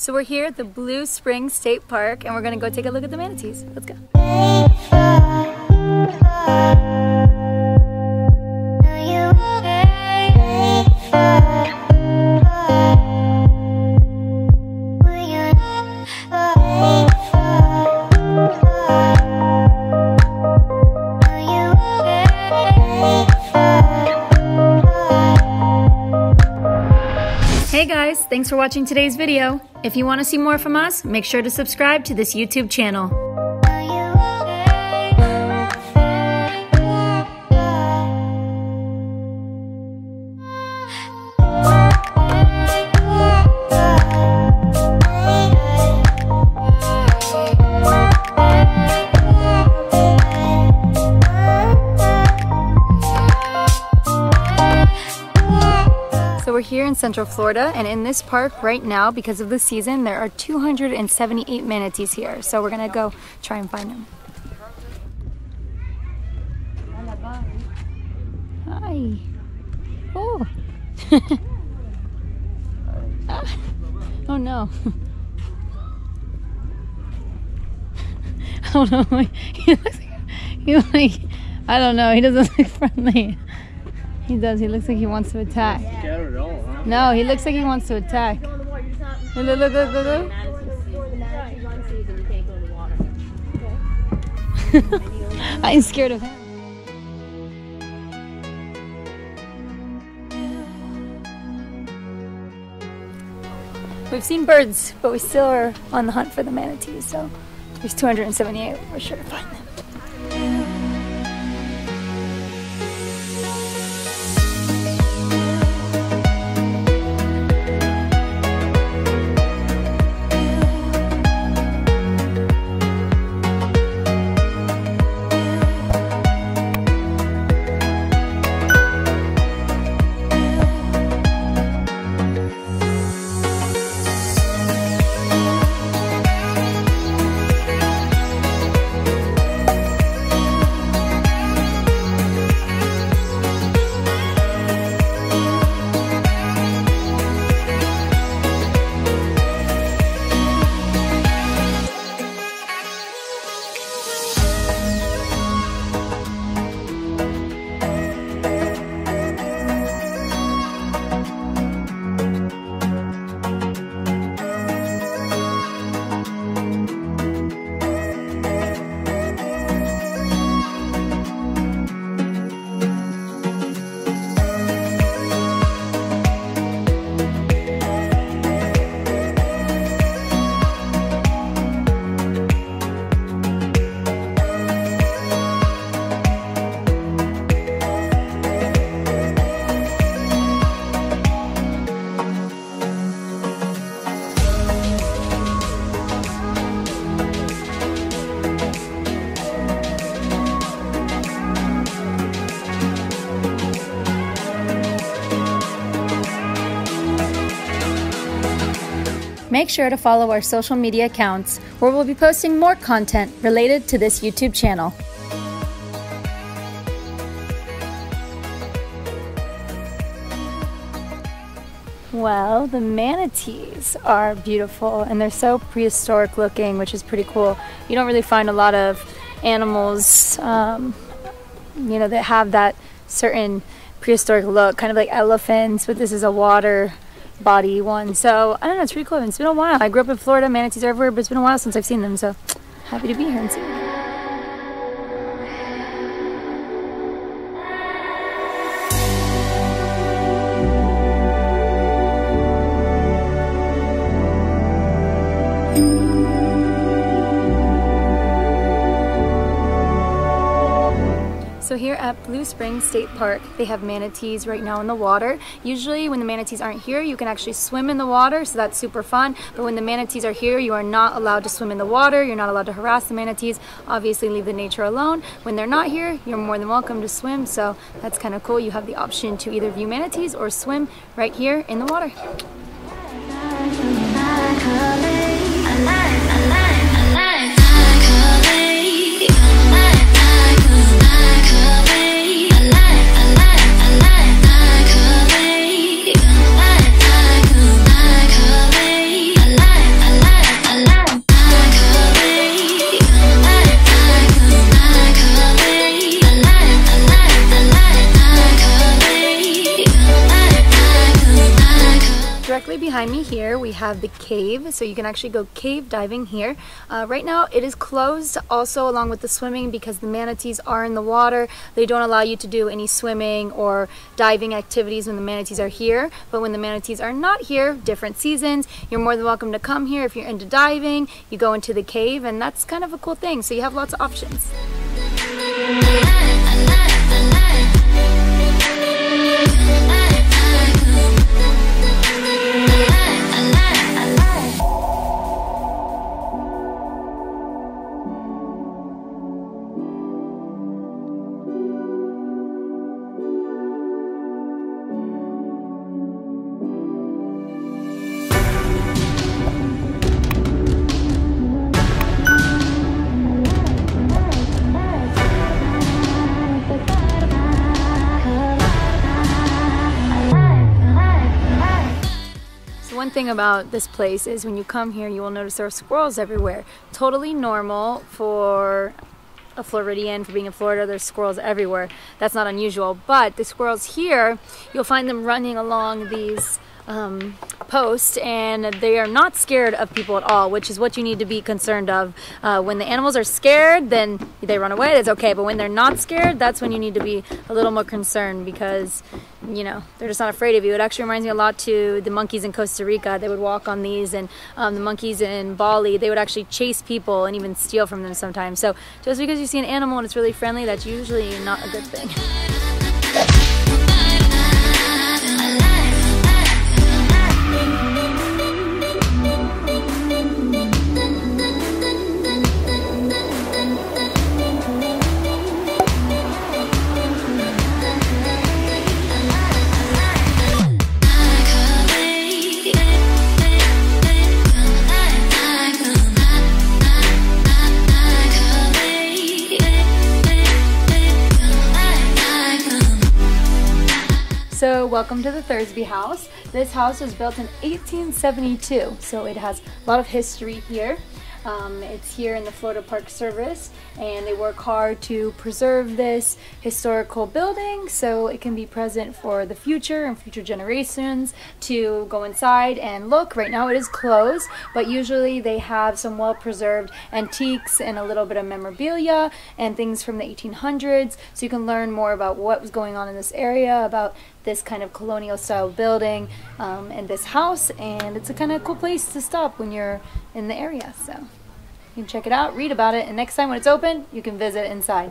So we're here at the Blue Spring State Park and we're gonna go take a look at the manatees. Let's go. Hey guys, thanks for watching today's video. If you want to see more from us, make sure to subscribe to this YouTube channel. So we're here in Central Florida, and in this park right now, because of the season, there are 278 manatees here. So we're gonna go try and find them. Hi. Oh. Oh no. I don't know. He looks like, I don't know. He doesn't look friendly. He does. He looks like he wants to attack. No, he looks like he wants to attack. Look, look, look, look. I'm scared of him. We've seen birds, but we still are on the hunt for the manatees. So there's 278. We're sure to find them. Make sure to follow our social media accounts, where we'll be posting more content related to this YouTube channel. Well, the manatees are beautiful and they're so prehistoric looking, which is pretty cool. You don't really find a lot of animals, you know, that have that certain prehistoric look, kind of like elephants, but this is a water body one. So I don't know, it's pretty cool. It's been a while. I grew up in Florida, manatees are everywhere, but it's been a while since I've seen them, so happy to be here and see them. So here at Blue Spring State Park, they have manatees right now in the water. Usually when the manatees aren't here, you can actually swim in the water, so that's super fun. But when the manatees are here, you are not allowed to swim in the water. You're not allowed to harass the manatees. Obviously, leave the nature alone. When they're not here, you're more than welcome to swim, so that's kind of cool. You have the option to either view manatees or swim right here in the water. balcony here. We have the cave, so you can actually go cave diving here. Right now it is closed also along with the swimming because the manatees are in the water. They don't allow you to do any swimming or diving activities when the manatees are here, but when the manatees are not here, different seasons, you're more than welcome to come here. If you're into diving, you go into the cave, and that's kind of a cool thing, so you have lots of options. One thing about this place is when you come here, you will notice there are squirrels everywhere. Totally normal for a Floridian, for being in Florida, there's squirrels everywhere. That's not unusual, but the squirrels here, you'll find them running along these posts, and they are not scared of people at all, which is what you need to be concerned of. When the animals are scared, then they run away, that's okay, but when they're not scared, that's when you need to be a little more concerned because, you know, they're just not afraid of you. It actually reminds me a lot to the monkeys in Costa Rica. They would walk on these, and the monkeys in Bali, they would actually chase people and even steal from them sometimes. So just because you see an animal and it's really friendly, that's usually not a good thing. So welcome to the Thursby House. This house was built in 1872, so it has a lot of history here. It's here in the Florida Park Service, and they work hard to preserve this historical building so it can be present for the future and future generations to go inside and look. Right now it is closed, but usually they have some well-preserved antiques and a little bit of memorabilia and things from the 1800s, so you can learn more about what was going on in this area, about this kind of colonial style building and this house, and it's a kind of cool place to stop when you're in the area. So you can check it out, read about it, and next time when it's open, you can visit inside.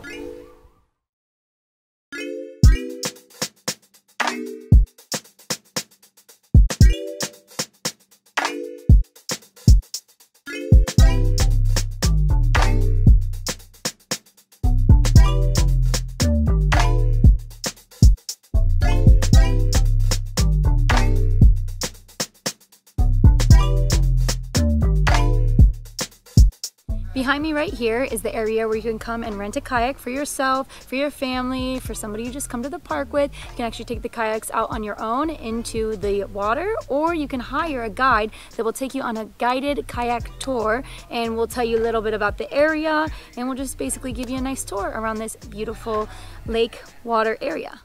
Behind me right here is the area where you can come and rent a kayak for yourself, for your family, for somebody you just come to the park with. You can actually take the kayaks out on your own into the water, or you can hire a guide that will take you on a guided kayak tour and will tell you a little bit about the area, and will just basically give you a nice tour around this beautiful lake water area.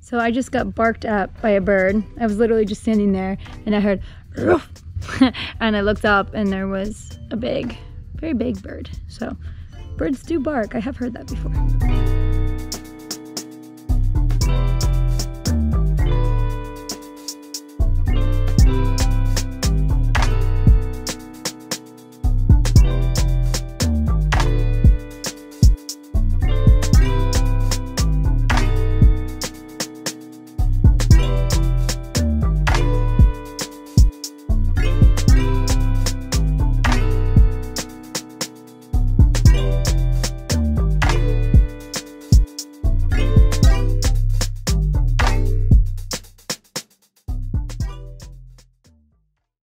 So I just got barked at by a bird. I was literally just standing there and I heard "Ruff," and I looked up and there was a big, very big bird. So birds do bark. I have heard that before.